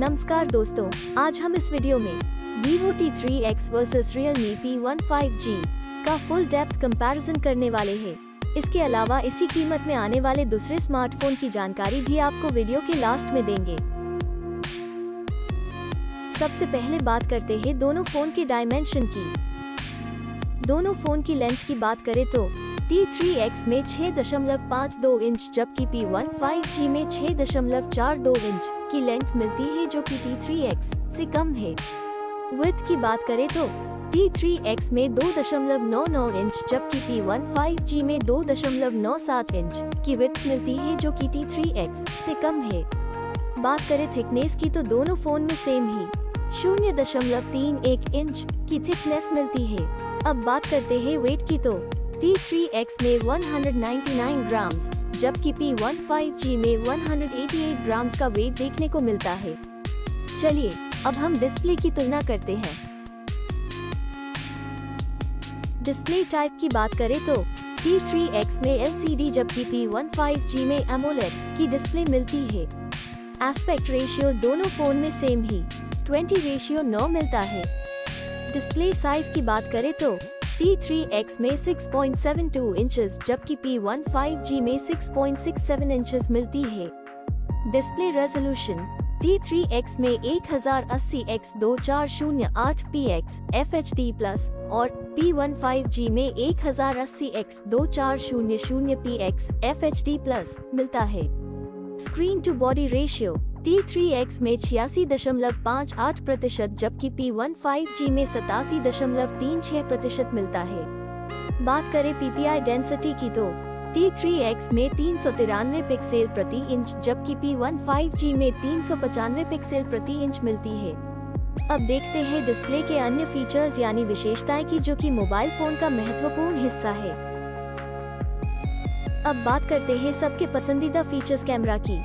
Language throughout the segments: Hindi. नमस्कार दोस्तों, आज हम इस वीडियो में Vivo T3x versus Realme P1 5G का फुल डेप्थ कंपैरिजन करने वाले हैं। इसके अलावा इसी कीमत में आने वाले दूसरे स्मार्टफोन की जानकारी भी आपको वीडियो के लास्ट में देंगे। सबसे पहले बात करते हैं दोनों फोन के डायमेंशन की। दोनों फोन की लेंथ की बात करें तो T3x में 6.52 इंच जबकि P1 5G में 6.42 इंच की लेंथ मिलती है, जो कि T3x से कम है। विड्थ की बात करें तो T3x में 2.99 इंच जबकि P1 5G में 2.97 इंच की विड्थ मिलती है, जो कि T3x से कम है। बात करें थिकनेस की तो दोनों फोन में सेम ही 0.31 इंच की थिकनेस मिलती है। अब बात करते हैं वेट की तो T3x में 199 ग्राम्स जबकि P1 5G में 188 ग्राम्स का वेट देखने को मिलता है। चलिए अब हम डिस्प्ले की तुलना करते हैं। डिस्प्ले टाइप की बात करें तो T3x में LCD जबकि P1 5G में AMOLED की डिस्प्ले मिलती है। एस्पेक्ट रेशियो दोनों फोन में सेम ही 20:9 मिलता है। डिस्प्ले साइज की बात करें तो T3x में 6.72 इंचेस जबकि P1 5G में 6.67 इंचेस मिलती है। डिस्प्ले रेजोल्यूशन T3x में 1080x2408px FHD प्लस और P1 5G में 1080x2400px FHD प्लस मिलता है। Screen to body ratio T3x में 86.58% जबकि P1 5G में 87.36% मिलता है। बात करें PPI डेंसिटी की तो T3x में 393 पिक्सेल प्रति इंच जबकि P1 5G में 395 पिक्सेल प्रति इंच मिलती है। अब देखते हैं डिस्प्ले के अन्य फीचर्स यानी विशेषताएं की, जो कि मोबाइल फोन का महत्वपूर्ण हिस्सा है। अब बात करते हैं सबके पसंदीदा फीचर्स कैमरा की।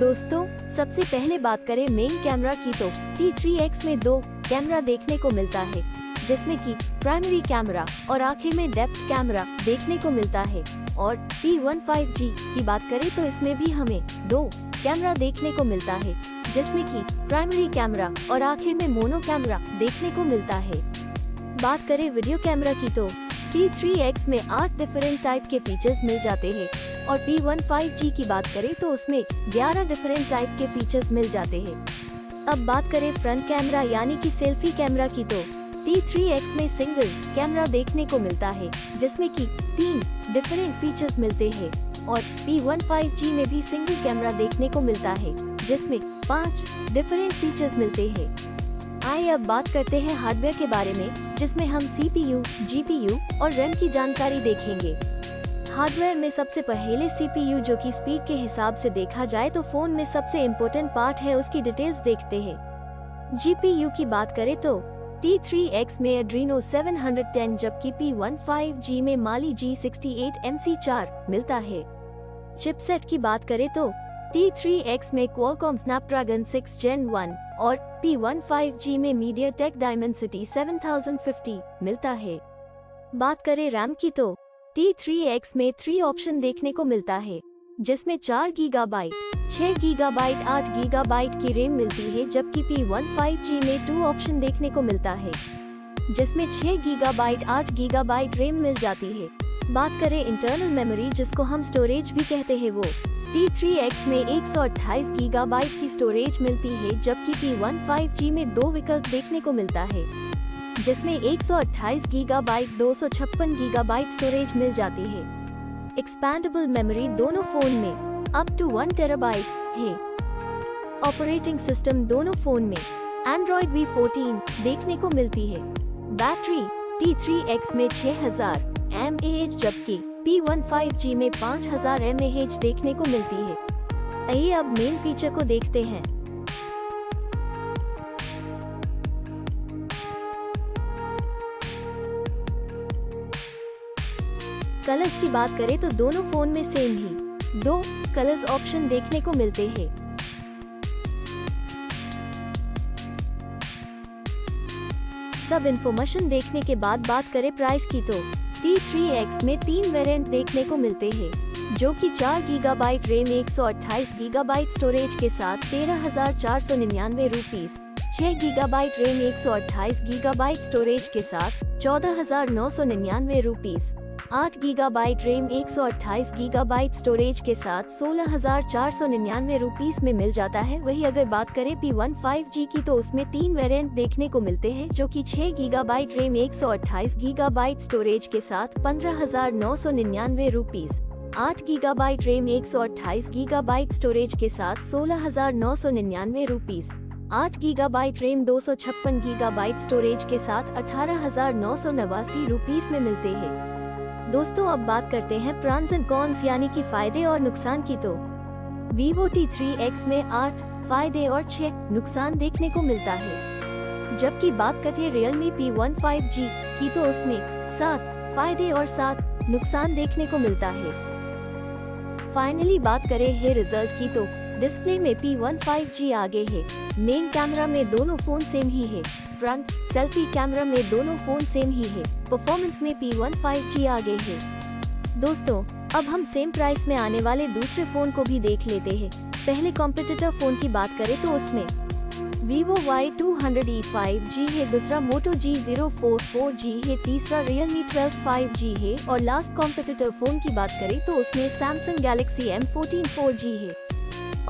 दोस्तों सबसे पहले बात करें मेन कैमरा की तो T3x में 2 कैमरा देखने को मिलता है, जिसमें कि प्राइमरी कैमरा और आखिर में डेप्थ कैमरा देखने को मिलता है। और P1 5G की बात करें तो इसमें भी हमें 2 कैमरा देखने को मिलता है, जिसमें कि प्राइमरी कैमरा और आखिर में मोनो कैमरा देखने को मिलता है। बात करें वीडियो कैमरा की तो T3x में 8 डिफरेंट टाइप के फीचर्स मिल जाते हैं और P1 5G की बात करें तो उसमें 11 डिफरेंट टाइप के फीचर्स मिल जाते हैं। अब बात करें फ्रंट कैमरा यानी कि सेल्फी कैमरा की तो T3x में सिंगल कैमरा देखने को मिलता है, जिसमें कि 3 डिफरेंट फीचर्स मिलते हैं। और P1 5G में भी सिंगल कैमरा देखने को मिलता है, जिसमें 5 डिफरेंट फीचर्स मिलते हैं। आइए अब बात करते हैं हार्डवेयर के बारे में, जिसमें हम CPU, GPU और RAM की जानकारी देखेंगे। हार्डवेयर में सबसे पहले CPU, जो कि स्पीड के हिसाब से देखा जाए तो फोन में सबसे इम्पोर्टेंट पार्ट है, उसकी डिटेल्स देखते हैं। GPU की बात करें तो T3x में Adreno 710 जबकि P1 5G में Mali G68 MC4 मिलता है। चिपसेट की बात करें तो T3x में Qualcomm Snapdragon 6 Gen 1 और P1 5G में MediaTek Dimensity 7050 मिलता है। बात करें रैम की तो T3x में 3 ऑप्शन देखने को मिलता है, जिसमें 4 GB, 6 GB, 8 GB की रैम मिलती है, जबकि P1 5G में 2 ऑप्शन देखने को मिलता है, जिसमें 6 GB, 8 GB रैम मिल जाती है। बात करें इंटरनल मेमोरी, जिसको हम स्टोरेज भी कहते हैं, वो T3x में 128 GB की स्टोरेज मिलती है, जबकि P1 5G में 2 विकल्प देखने को मिलता है, जिसमें 128 GB, 256 GB स्टोरेज मिल जाती है। एक्सपैंडेबल मेमोरी दोनों फोन में अप टू 1 TB है। ऑपरेटिंग सिस्टम दोनों फोन में एंड्रॉइड V14 देखने को मिलती है। बैटरी T3x में 6000 mAh जबकि P1 5G में 5000 mAh देखने को मिलती है। आइए अब मेन फीचर को देखते हैं। कलर्स की बात करें तो दोनों फोन में सेम ही 2 कलर्स ऑप्शन देखने को मिलते हैं। सब इन्फॉर्मेशन देखने के बाद बात करें प्राइस की तो T3x में 3 वेरिएंट देखने को मिलते हैं, जो कि 4 GB रेम 128 GB स्टोरेज के साथ 13,499 rupees, 6 GB RAM 128 GB storage के साथ 14,999 rupees, 8 GB RAM 128 GB storage के साथ 16,499 रुपीस में मिल जाता है। वही अगर बात करें P1 5G की तो उसमें 3 वेरिएंट देखने को मिलते हैं जो कि 6 GB रेम 128 GB स्टोरेज के साथ 15,999 rupees, 8 GB RAM 128 GB storage के साथ 16,999 rupees, 8 GB RAM 256 GB storage के साथ 18,989 रुपीस में मिलते हैं। दोस्तों अब बात करते हैं प्रॉन्स एंड कॉन्स यानी कि फायदे और नुकसान की। तो Vivo T3x में 8 फायदे और 6 नुकसान देखने को मिलता है, जबकि बात करें Realme P1 5G की तो उसमें 7 फायदे और 7 नुकसान देखने को मिलता है। फाइनली बात करें है रिजल्ट की तो डिस्प्ले में P1 5G आगे है, मेन कैमरा में दोनों फोन सेम ही है, फ्रंट सेल्फी कैमरा में दोनों फोन सेम ही है, परफॉर्मेंस में P1 5G आगे है। दोस्तों अब हम सेम प्राइस में आने वाले दूसरे फोन को भी देख लेते हैं। पहले कॉम्पिटिटर फोन की बात करें तो उसमें Vivo Y200 5G है, दूसरा Moto G04 4G है, तीसरा Realme 12 5G है और लास्ट कॉम्पिटिटर फोन की बात करें तो उसमें Samsung Galaxy M14 4G है।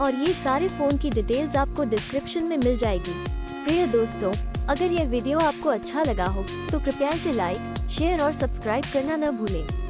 और ये सारे फोन की डिटेल्स आपको डिस्क्रिप्शन में मिल जाएगी। प्रिय दोस्तों अगर यह वीडियो आपको अच्छा लगा हो तो कृपया इसे लाइक, शेयर और सब्सक्राइब करना न भूलें।